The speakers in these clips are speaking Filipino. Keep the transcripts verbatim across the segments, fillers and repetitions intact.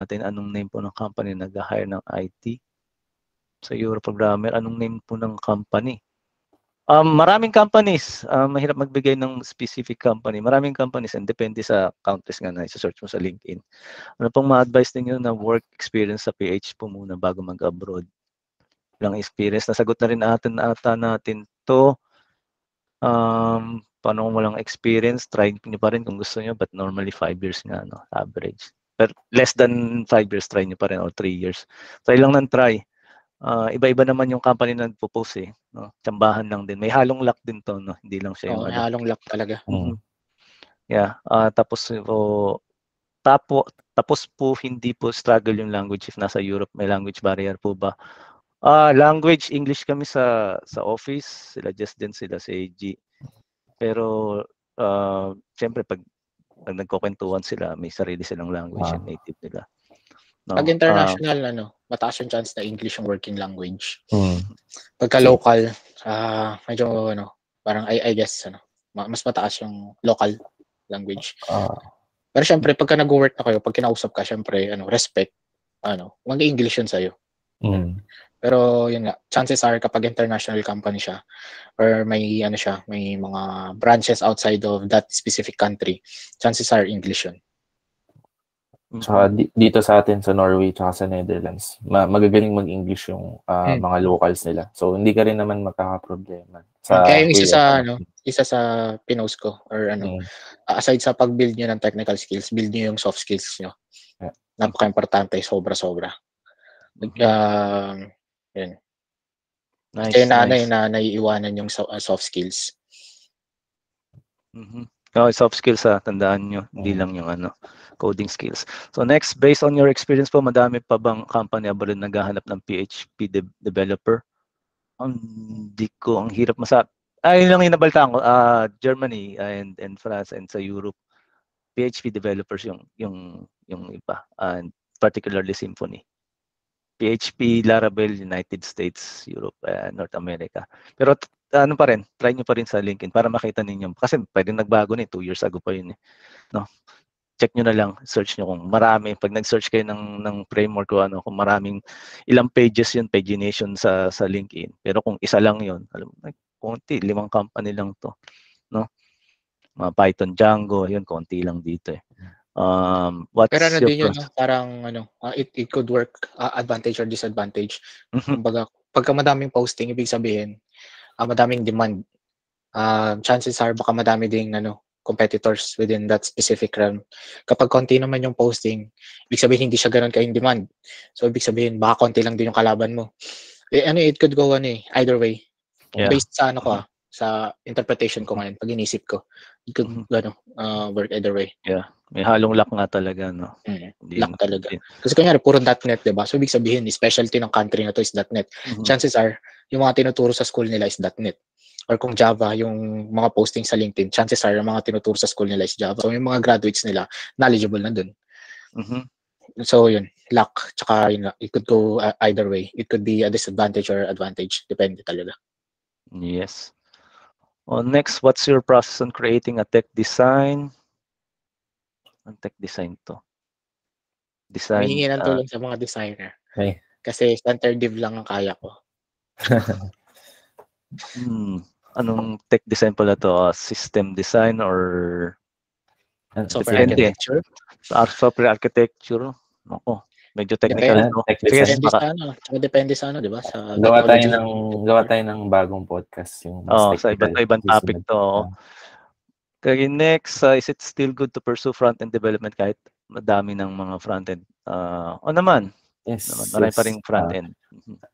natin anong name po ng company na nag-hire ng I T. So you're a programmer, anong name po ng company? Um, maraming companies. Um, mahirap magbigay ng specific company. Maraming companies and depende sa countries nga na isa-search mo sa LinkedIn. Ano pong ma-advise ninyo na work experience sa P H po muna bago mag-abroad? Ilang experience. Nasagot na rin atin, ata natin to. Um, paano kung walang experience? Try nyo pa rin kung gusto nyo. But normally five years nga, no? Average. Pero less than five years, try nyo pa rin. Or three years. Try lang ng try. Uh, iba-iba naman yung company na nagpo-post eh. No? Tsambahan lang din. May halong luck din to. No? Hindi lang siya yung... Oh, may halong luck talaga. Mm-hmm. Yeah. Uh, tapos, oh, tapo, tapos po, hindi po struggle yung language. If nasa Europe, may language barrier po ba? Uh, language, English kami sa sa office. Sila just din sila sa A G. Pero, uh, siyempre, pag, pag nagkukwentuhan sila, may sarili silang language wow. and native nila. No, pag international, uh, ano, mataas yung chance na English yung working language. Hmm. Pagka local, uh, medyo ano, parang I, I guess, ano, mas mataas yung local language. Uh, Pero syempre, pagka nag-work na kayo, pag kinausap ka, syempre, ano, respect, ano, mag-English yun sa'yo. Hmm. Pero yun nga, chances are kapag international company siya, or may, ano siya, may mga branches outside of that specific country, chances are English yun. Tsaka dito sa atin sa Norway tsaka sa Netherlands, magagaling mag-English yung uh, hmm. mga locals nila. So hindi ka rin naman magkakaproblema. Sa Kaya yung isa sa ano, isa sa pinost ko or ano, hmm. aside sa pag-build niyo ng technical skills, build niyo yung soft skills niyo. Yeah. Napaka-importante, sobra-sobra. Uh, yun. Nice. Kaya na nice. na naiiwanan yung soft skills. Mhm. Mm Oh, soft skills ha, tandaan nyo, hindi mm. lang yung ano, coding skills. So next, based on your experience po, madami pa bang company abroad naghahanap ng P H P de developer? Hindi um, ko, ang hirap masak. Ay, lang inabaltaan ko, uh, Germany and, and France and sa Europe, P H P developers yung, yung, yung iba, and particularly Symfony. P H P, Laravel, United States, Europe, uh, North America. Pero ano pa rin, try nyo pa rin sa LinkedIn para makita ninyo. Kasi pwede nagbago na eh, two years ago pa yun eh. No? Check nyo na lang, search nyo kung marami. Pag nag-search kayo ng, ng framework o ano, kung maraming ilang pages yun, pagination sa, sa LinkedIn. Pero kung isa lang yun, alam mo, konti, limang company lang to. No? Mga Python Django, yun, konti lang dito eh. Um, what's Pero ano din yun, no? Parang ano, uh, it, it could work uh, advantage or disadvantage. Kumbaga, pagka madaming posting, ibig sabihin, Uh, madaming demand. Uh, chances are baka madami ding ano, competitors within that specific realm. Kapag konti naman yung posting, ibig sabihin hindi siya ganoon ka-in demand. So ibig sabihin baka konti lang din yung kalaban mo. Eh, ano, it could go ano, eh, either way. Yeah. Based sa ano ko, ah, sa interpretation ko ngayon, pag inisip ko, it could ano, uh, work either way. Yeah. May halong luck nga talaga, no? Mm, luck talaga. Kasi kunyari, puro dot net, diba? So ibig sabihin, specialty ng country na to is dot net. Mm-hmm. Chances are, yung mga tinuturo sa school nila is dot net. Or kung Java, yung mga posting sa LinkedIn, chances are yung mga tinuturo sa school nila is Java. So yung mga graduates nila, knowledgeable na dun. Mm-hmm. So yun, luck. Tsaka yun, it could go uh, either way. It could be a disadvantage or advantage. Depende talaga. Yes. Oh, next, what's your process on creating a tech design? Ang tech design to. Design. Hingin ng tulong uh, sa mga designer. Okay. Kasi standard div lang ang kaya ko. hmm. Anong tech design pala to? Uh, system design or software architecture? Art software architecture. Ako, medyo technical. Depende, no? tech design. Depende sa ano. Depende sa ano, di ba? Sa gawa tayo ng gawa tayo ng bagong podcast yung oh, sa iba't ibang topic to. Uh, Kaya next, uh, is it still good to pursue front-end development kahit madami ng mga front-end? Uh, o naman. Yes, marami yes. pa rin front-end.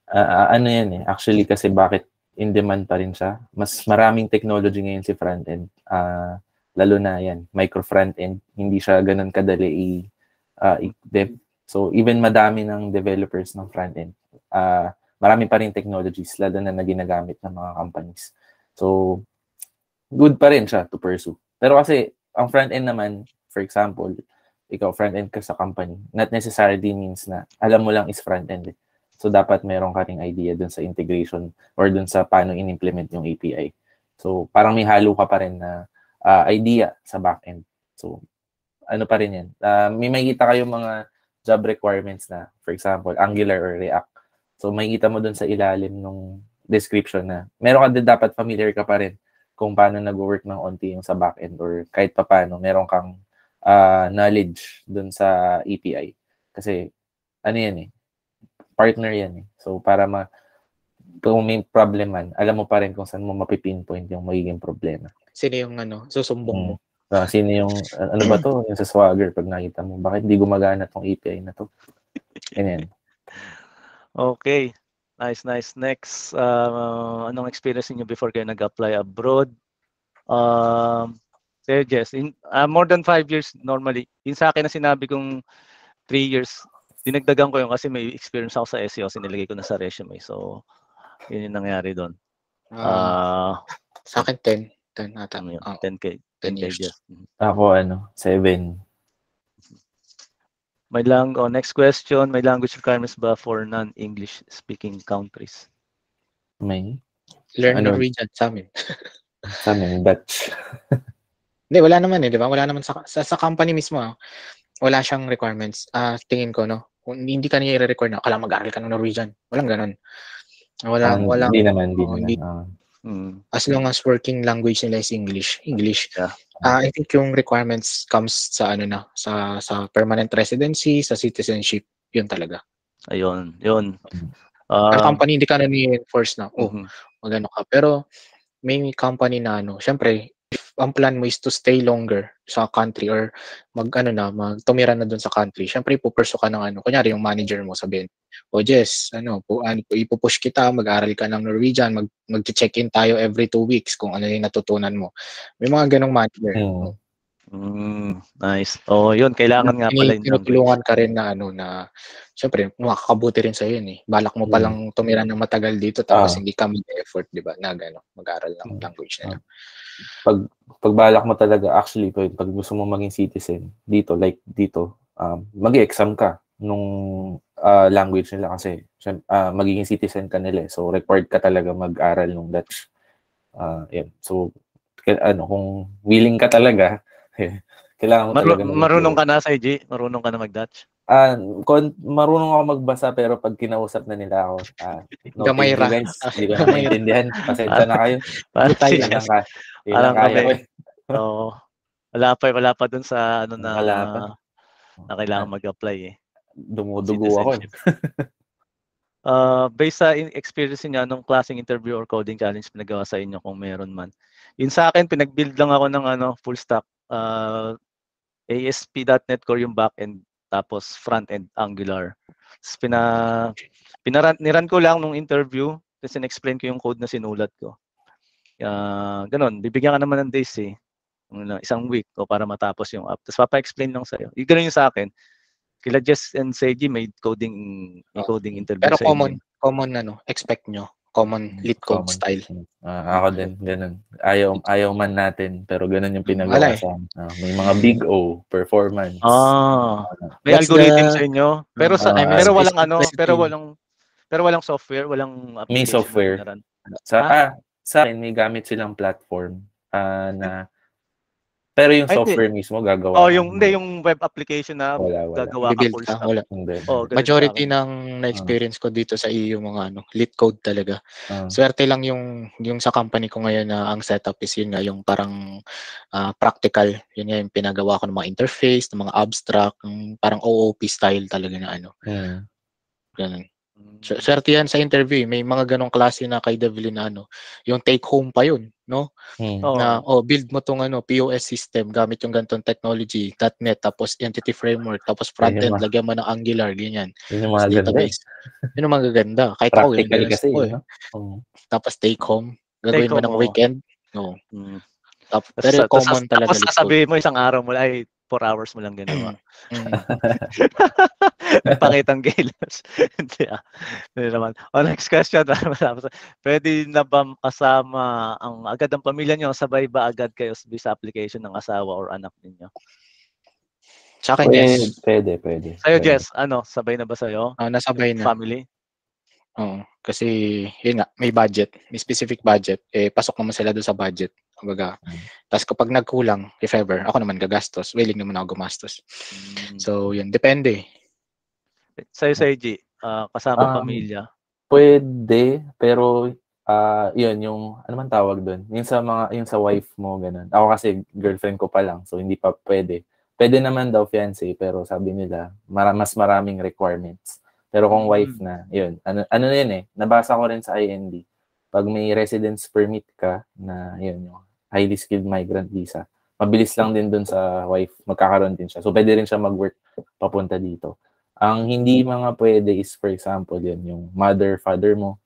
Uh, uh, ano yan eh. Actually kasi bakit in demand pa rin siya? Mas maraming technology ngayon si front-end. Uh, lalo na yan, micro-front-end. Hindi siya ganun kadali uh, i-dev. So even madami ng developers ng front-end, uh, marami pa rin technologies lalo na na ginagamit ng mga companies. So good pa rin siya to pursue. Pero kasi ang front-end naman, for example, ikaw, front-end ka sa company, not necessarily means na alam mo lang is front-end. Eh. So, dapat meron ka ring idea dun sa integration or dun sa paano in-implement yung A P I. So, parang may halo ka pa rin na uh, idea sa back-end. So, ano pa rin yan. Uh, may makikita kayo mga job requirements na, for example, Angular or React. So, makikita mo dun sa ilalim ng description na meron ka din dapat familiar ka pa rin kung paano nag-work ng onti yung sa backend or kahit pa paano, meron kang uh, knowledge dun sa A P I. Kasi, ano yan eh, partner yan eh. So, para ma, kung may problem man, alam mo pa rin kung saan mo mapipinpoint yung magiging problema. Sino yung ano, susumbong mo? Hmm. Uh, sino yung, ano ba to? Yung sa Swagger, pag nakita mo, bakit di gumagana tong A P I na to? Ganyan. Okay. Nice, nice. Next, uh, anong experience niyo before kayo nag-apply abroad? Um, so yes, in, uh, more than five years normally. Yung sa akin na sinabi kong three years, dinagdagan ko yung kasi may experience ako sa S E O, sinilagay ko na sa resume. So, yun yung nangyari doon. Uh, uh, sa akin, ten. ten ata. Oh. ten K. ten years. Ako ano, seven. May lang oh, next question, may language requirements ba for non-English speaking countries? May learn ano? Norwegian sa amin. Sa amin Dutch. Hindi wala naman eh, di ba? Wala naman sa sa, sa company mismo. Ah. Wala siyang requirements. Ah, uh, tingin ko no. Kung hindi ka niya i-require na, kala mag-aral ka ng Norwegian. Walang ganoon. Wala um, wala. Hindi naman, hindi. Oh, naman. Hindi. Uh, Mm. As long as working language nila is English, English. Yeah. Uh, I think yung requirements comes sa ano na, sa sa permanent residency, sa citizenship, yun talaga. Ayun, yun. Uh, ang company hindi ka na ni-enforce na, oh, mm-hmm. magano ka. Pero may company na ano, syempre, if ang plan mo is to stay longer sa country or mag ano na, magtumira na doon sa country, syempre ipupursue ka ng ano, kunyari yung manager mo sabihin, oh Jess, ano po, ano po, ipupush kita, mag-aral ka ng Norwegian, mag mag-check-in tayo every two weeks kung ano yung natutunan mo. May mga ganong manager. Mm. Mm, nice. Oh, yun, kailangan na, nga pala yung tinutulungan ka rin na ano na syempre makakabuti rin sa yun eh. Balak mo palang tumira ng matagal dito tapos ah. hindi ka mag-effort, di ba? Na gano, mag-aral ng language na. Ah. Pag pagbalak mo talaga actually pag, pag gusto mo maging citizen dito like dito, um, mag-exam ka nung uh, language nila kasi uh, magiging citizen ka nila. So required ka talaga mag-aral ng Dutch. Uh, yeah. So ano, kung willing ka talaga kailangan mo Mar talaga marunong ka na sa I G? Marunong ka na mag-Dutch? Ah, uh, marunong ako magbasa pero pag kinausap na nila ako, ah, uh, no, gamay ra. Hindi ko maintindihan. Pasensya na kayo. Patay lang ka. Alam ko eh. Oo. Wala pa, wala pa dun sa ano na uh, na kailangan mag-apply eh. Dumudugo ako. Uh, based sa experience niya, anong klaseng interview or coding challenge pinagawa sa inyo kung meron man? Yun sa akin, pinag-build lang ako ng ano, full stack. Uh, A S P dot net Core yung backend tapos front-end Angular. Tapos pina, pinaran, niran ko lang nung interview kasi na-explain ko yung code na sinulat ko. Uh, ganon, bibigyan ka naman ng days eh. Isang week o para matapos yung app. Tapos papa-explain lang sa'yo. Yung ganon yung sa akin. Kila Jess and Seiji may coding, may coding interview pero sa common, inyo. Common ano, expect nyo. Common leetcode style. Uh, ako din, ganun. Ayaw, ayaw man natin, pero ganun yung pinagawa sa amin. Uh, may mga big O, performance. Ah, may What's algorithm the... sa inyo. Pero, sa, uh, pero walang ano, pero walang, pero walang software, walang application. May software. Sa, ah. Ah, sa akin, may gamit silang platform uh, na, pero yung software Ay, mismo gagawa. Oh, yung, hindi, yung web application na wala, wala. gagawa ka full stack. Wala. Oh, majority ng na-experience ko dito sa iyo mga ano, leetcode talaga. Uh, Swerte lang yung yung sa company ko ngayon na ang setup is yun nga, yung parang uh, practical. Yun nga yung pinagawa ko ng mga interface, ng mga abstract, ng parang O O P style talaga na ano. Yeah. Ganun. Swerte yan sa interview. May mga ganong klase na kay Devlin na ano. Yung take home pa yun. No? Hmm. Na, oh, build mo tong ano, P O S system, gamit yung gantong technology, dot net, tapos Entity Framework, tapos front-end, lagyan mo ng Angular, ganyan. Yun yung mga ganda. Yun yung mga ganda. Kahit ako, yun yung kasi, ko, eh. oh. Tapos take home, gagawin take mo home, ng oh. weekend. No. Mm. Tap, pero tapos, common tapos, talaga. Tapos sasabihin mo isang araw mo, ay, four hours mo lang ginawa. Pakitang galas. Hindi ah. Hindi naman. O, next question. Pwede na ba kasama ang agad ang pamilya nyo? Sabay ba agad kayo sa application ng asawa or anak ninyo? Sa akin, yes. Pwede, pwede. Sa'yo, Jess, ano? Sabay na ba sa'yo? Uh, nasabay na. Family? Oo. Uh, kasi, yun nga, may budget. May specific budget. Eh, pasok naman sila doon sa budget. Kumbaga. Tapos kapag nagkulang, if ever, ako naman gagastos. Willing naman ako gumastos. Mm. So, yun. Depende. Sa'yo, sa'yo, G, uh, kasama um, pamilya? Pwede, pero uh, yun, yung, ano man tawag dun? Yung sa, mga, yung sa wife mo, ganun. Ako kasi, girlfriend ko pa lang, so hindi pa pwede. Pwede naman daw, fiancé, pero sabi nila, mara, mas maraming requirements. Pero kung wife na, yun. Ano, ano na yun eh, nabasa ko rin sa I N D. Pag may residence permit ka na, yun, yung highly skilled migrant visa, mabilis lang din dun sa wife, magkakaroon din siya. So, pwede rin siya mag-work papunta dito. Ang hindi mga pwede is, for example, yun, yung mother, father mo.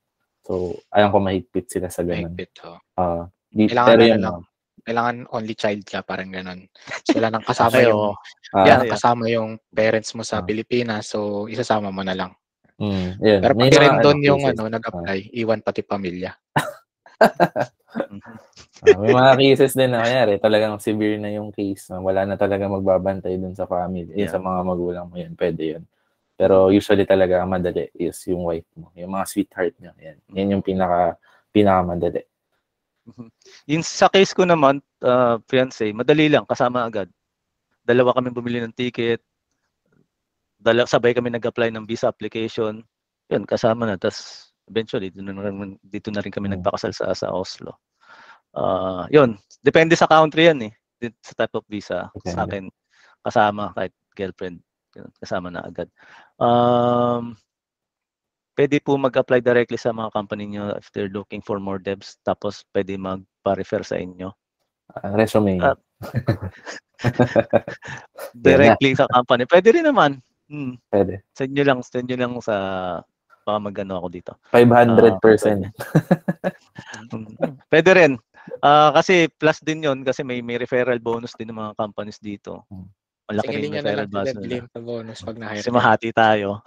So, alam ko, mahigpit sila sa ganun. Mahigpit, oh. Uh, kailangan na lang. Kailangan only child ka, parang ganun. So, wala nang kasama, yung, uh, yeah, yeah. kasama yung parents mo sa uh, Pilipinas, so isasama mo na lang. Mm, yeah. Pero pati rin doon yung cases, ano, nag-apply, uh, iwan pati pamilya. uh, may mga cases din na kanyari, talagang severe na yung case na wala na talaga magbabantay dun sa family, yeah. sa mga magulang mo, yan, pwede yun. Pero usually talaga ang madali is yung wife mo, yung mga sweetheart niya, yan, yan yung pinaka, pinakamadali. Yung sa case ko naman, uh, fiancé, madali lang, kasama agad. Dalawa kami bumili ng ticket, dalawa, sabay kami nag-apply ng visa application, yun, kasama na, tas eventually, dito na rin, dito na rin kami nagpakasal sa, sa Oslo. Uh, yun, depende sa country yan eh. Sa type of visa. Okay. Sa akin, kasama, kahit girlfriend, kasama na agad. Um, pwede po mag-apply directly sa mga company nyo if they're looking for more devs. Tapos, pwede magpa-refer sa inyo. Uh, resume. Uh, directly sa company. Pwede rin naman. Hmm. Pwede. Send nyo lang, send nyo lang sa... baka mag-ano ako dito. five hundred percent. Uh, pwede rin. Uh, kasi plus din yun, kasi may, may referral bonus din ng mga companies dito. Malaki rin yung referral bonus nila. bonus pag na-hire. Kasi mahati tayo.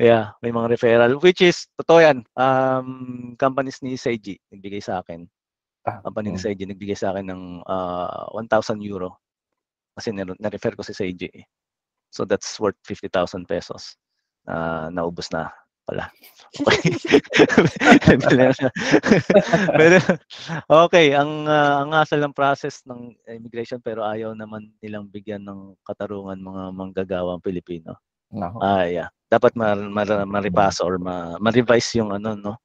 Yeah, may mga referral. Which is, totoo yan, um, companies ni Seiji nagbigay sa akin. Company ni Seiji nagbigay sa akin ng uh, one thousand euro. Kasi na-refer ko si Seiji eh. So that's worth fifty thousand pesos. Uh, naubos na pala. Okay. Okay, ang uh, ang hassle ng process ng immigration pero ayaw naman nilang bigyan ng katarungan mga manggagawang Pilipino. No. Ah, yeah. Dapat ma-ma-ma-revise or ma-revise yung ano, no.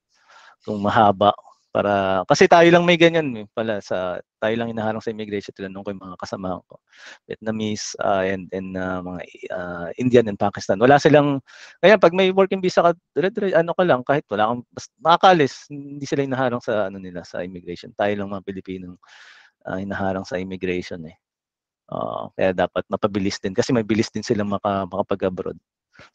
Kung mahaba para kasi tayo lang may ganyan eh, pala sa tayo lang inaharang sa immigration nila nung ko yung mga kasama ko. Vietnamese uh, and, and uh, mga uh, Indian and Pakistan. Wala silang, kaya pag may working visa ka, dire-dire, ano ka lang, kahit wala kang, makakalis, hindi sila inaharang sa, ano nila, sa immigration. Tayo lang mga Pilipinong uh, inaharang sa immigration eh. Uh, kaya dapat mapabilis din, kasi may bilis din silang maka, makapag-abroad.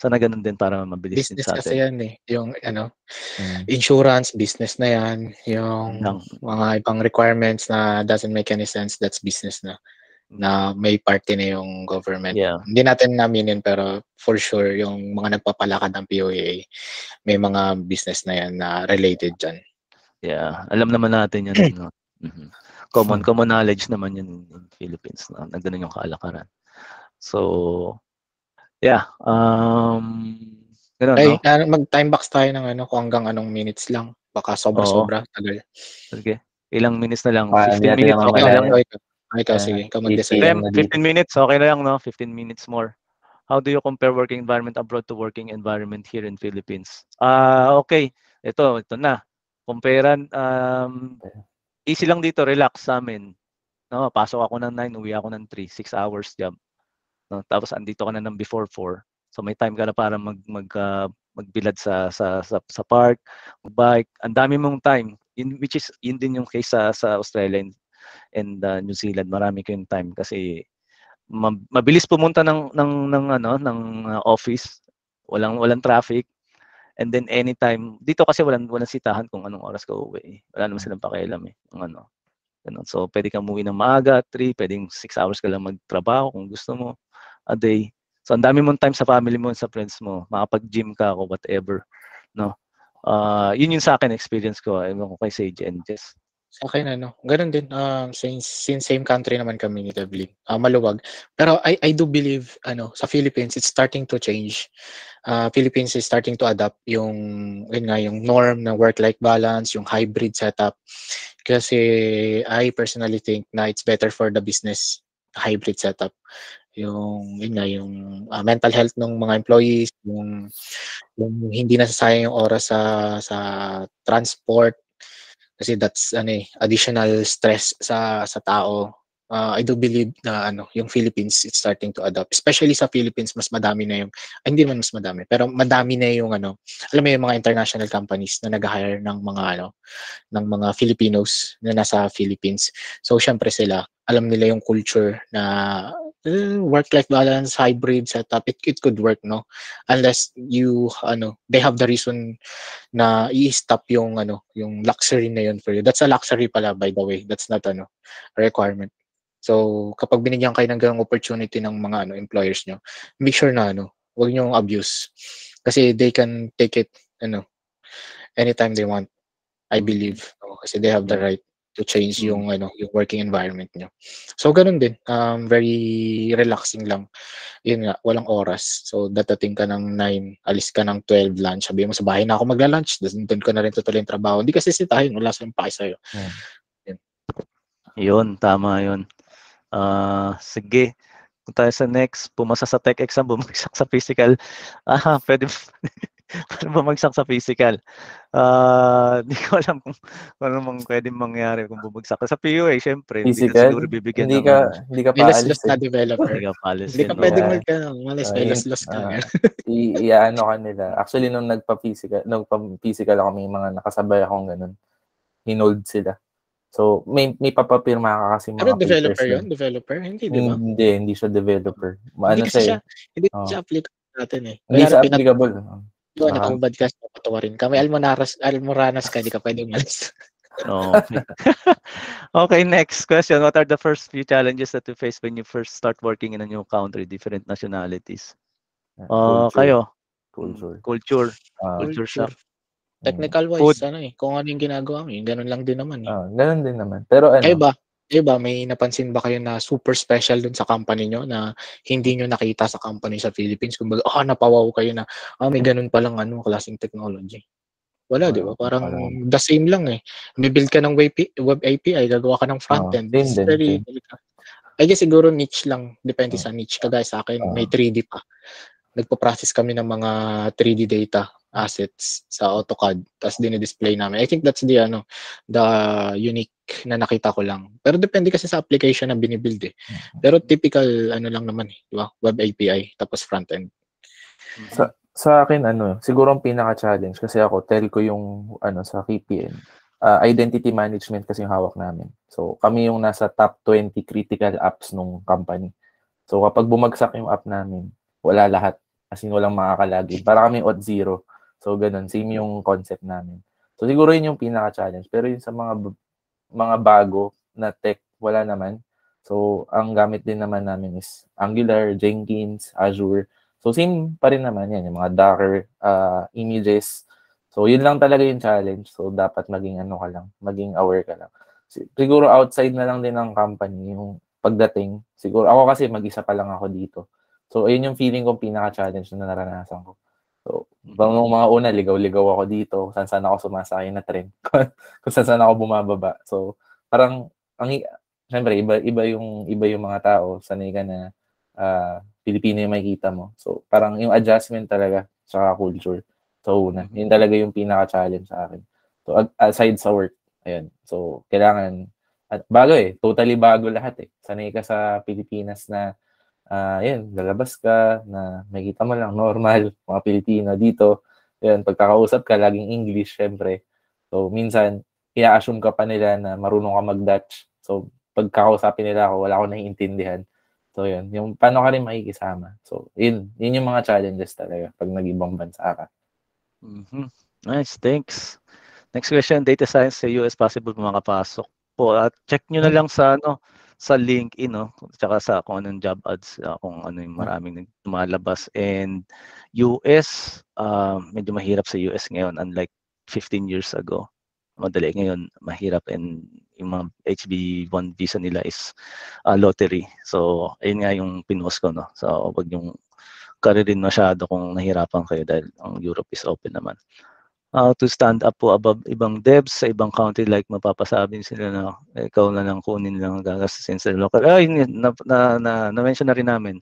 Sana ganun din para mabilis business din sa atin. Business kasi yan eh. Yung ano, mm. insurance, business na yan. Yung no. mga ibang requirements na doesn't make any sense, that's business na. Na may party na yung government. Yeah. Hindi natin naminin pero for sure yung mga nagpapalakad ng P O E A, may mga business na yan na related dyan. Yeah. Alam naman natin yan. No? Mm-hmm. Common, common knowledge naman yun in Philippines na ganun yung kaalakaran. So... Yeah. Um, ganun, Ay, no? uh, mag-time box tayo ng ano, kung hanggang anong minutes lang. Baka sobra-sobra. Tagal. Okay. Ilang minutes na lang? Uh, fifteen minutes, okay na lang. Ay, ikaw, sige. Ikaw mag-design. fifteen minutes, okay na lang, no? fifteen minutes more. How do you compare working environment abroad to working environment here in Philippines? Ah, uh, okay. Ito, ito na. Comparean, um, easy lang dito. Relax sa amin. No, pasok ako ng nine, uwi ako ng three. six hours job. No, tapos andito ka na ng before four. So may time ka na para mag mag uh, magbilad sa sa sa, sa park, magbike. Ang dami mong time. In which is yun din yung case sa sa Australia and, and uh, New Zealand. Marami kayong time kasi mabilis pumunta ng ng ng ano ng uh, office. Walang walang traffic. And then anytime dito kasi walang walang sitahan kung anong oras ka uuwi. Wala naman silang pakialam eh. Ang ano. Ganun. So pwede kang umuwi ng maaga, three, pwedeng six hours ka lang magtrabaho kung gusto mo. A day. So, ang dami mong time sa family mo, sa friends mo. Makapag-gym ka o whatever. No? Uh, yun yung sa akin experience ko. Ewan ko kay Sage and Jess. Sa akin, ano. Ganun din. Uh, since, since same country naman kami ni Devlin. Uh, maluwag. Pero I, I do believe, ano, sa Philippines, it's starting to change. Uh, Philippines is starting to adapt yung, yun nga, yung norm na work-life balance, yung hybrid setup. Kasi I personally think na it's better for the business hybrid setup. yung yun nga, yung uh, mental health ng mga employees, yung, yung hindi nasasayang yung oras sa sa transport kasi that's ano eh, additional stress sa sa tao. Uh, I do believe na ano, yung Philippines it's starting to adapt. Especially sa Philippines, mas madami na yung ay, hindi naman mas madami, pero madami na yung ano, alam mo yung mga international companies na nag-hire ng mga ano, ng mga Filipinos na nasa Philippines. So syempre sila, alam nila yung culture na uh, work-life balance, hybrid setup, it, it could work, no? Unless you ano, they have the reason na i-stop yung ano, yung luxury na yun for you. That's a luxury pala, by the way. That's not ano, a requirement. So, kapag binigyan kayo ng ganung opportunity ng mga ano employers nyo, make sure na ano, wag nyo abuse. Kasi they can take it ano anytime they want, I believe. No? Kasi they have the right to change yung ano, yung working environment nyo. So, ganun din, um very relaxing lang. Yun nga, walang oras. So, datating ka ng nine, alis ka ng twelve lunch. Sabi mo sa bahay na ako magla-lunch, doon ko na rin tutuloy yung trabaho. Hindi kasi si tayo, wala sa paki sa iyo. Yeah. Yun. Yun, tama 'yun. Uh, sige, kung tayo sa next, pumasa sa tech exam, bumagsak sa physical. Ah, pwede bumagsak sa physical. Hindi uh, ko alam kung, kung anong pwede mangyari kung bumagsak. Sa P O E A, syempre, hindi ka siguro bibigyan hindi ng... Ka, hindi ka paalis. Nilas-los na developer. Hindi ka paalis. Hindi ka pwede mag-alis, nilas-los ka. Iaano ka nila. Actually, nung nagpa-physical, nagpa-physical ako, may mga nakasabay akong ganun. Hinold sila. So, may, may papapirma ka kasi mga pero developer yun? Developer? Hindi, di ba? Hindi, hindi siya developer. Maano hindi kasi siya, hindi oh. siya applicable natin eh. Hindi siya applicable. Doon, uh-huh. nakabad ka, nakatawarin ka. May almoranas, almoranas ka, hindi ka pwede umalis. Oh, okay. Okay, next question. What are the first few challenges that you face when you first start working in a new country, different nationalities? Uh, Culture. Kayo? Culture. Culture. Uh, Culture shock. Technical wise, food. Ano eh, kung ano yung ginagawa mo, ganun lang din naman eh. Oh, ganun din naman. Pero ano? Kayo ba? Kayo ba, may napansin ba kayo na super special dun sa company nyo na hindi nyo nakita sa company sa Philippines? Kumbaga, ah, oh, napawaw kayo na, ah, oh, may ganun palang ano, klaseng technology. Wala, oh, di ba? Parang oh, the same lang eh. Bibuild ka ng web A P I, gagawa ka ng frontend. Oh, It's very delicate. I guess siguro niche lang, depende oh. sa niche. Kagaya sa akin, oh. may three D pa. Nagpo-process kami ng mga three D data assets sa AutoCAD tapos dinidisplay namin. I think that's the ano the unique na nakita ko lang. Pero depende kasi sa application na binibuild eh. Pero typical ano lang naman eh, di ba? Web A P I tapos front end. Sa sa akin ano, siguro ang pinaka-challenge kasi ako telco yung ano sa K P N. Uh, identity management kasi yung hawak namin. So kami yung nasa top twenty critical apps nung company. So kapag bumagsak yung app namin, wala lahat. As in, walang makakalagin. Para kami at zero. So, ganun. Same yung concept namin. So, siguro yun yung pinaka-challenge. Pero yun sa mga mga bago na tech, wala naman. So, ang gamit din naman namin is Angular, Jenkins, Azure. So, same pa rin naman yan. Yung mga Docker, uh, images. So, yun lang talaga yung challenge. So, dapat maging ano ka lang. Maging aware ka lang. Siguro outside na lang din ng company yung pagdating. Siguro ako kasi mag-isa pa lang ako dito. So, ayun yung feeling kong pinaka-challenge na naranasan ko. So, nung mga una, ligaw-ligaw ako dito, saan-saan ako sumasakay na tren, kung saan-saan ako bumababa. So, parang, ang, syempre, iba, iba, yung, iba yung mga tao, sanay ka na uh, Pilipino yung makikita mo. So, parang yung adjustment talaga, saka culture. So, una, yun talaga yung pinaka-challenge sa akin. So, aside sa work, ayun. So, kailangan, at bago eh, totally bago lahat eh. Sanay ka sa Pilipinas na Uh, yan, lalabas ka na makita mo lang normal, mga Pilipino dito. Yan, pagkakausap ka, laging English, syempre. So, minsan, ina-assume ka pa nila na marunong ka mag-Dutch. So, pagkakausapin nila ako, wala ko naiintindihan. So, yun, yung paano ka rin makikisama. So, yun, yun yung mga challenges talaga pag nag-ibang bansa ka. Mm-hmm. Nice, thanks. Next question, data science sa U S possible makapasok po. At check nyo na lang sa ano, sa LinkedIn, no? Tsaka sa kung anong job ads, uh, kung ano yung maraming tumalabas. And U S, uh, medyo mahirap sa U S ngayon, unlike fifteen years ago. Madali ngayon, mahirap. And yung mga H B one visa nila is uh, lottery. So, ayun nga yung pinost ko, no? So, wag yung karirin masyado kung nahirapan kayo dahil ang Europe is open naman. uh, to stand up po above ibang devs sa ibang country, like mapapasabi sila na ikaw na lang kunin lang gagastusin sa local. Ay, na, na, na, na mention na rin namin.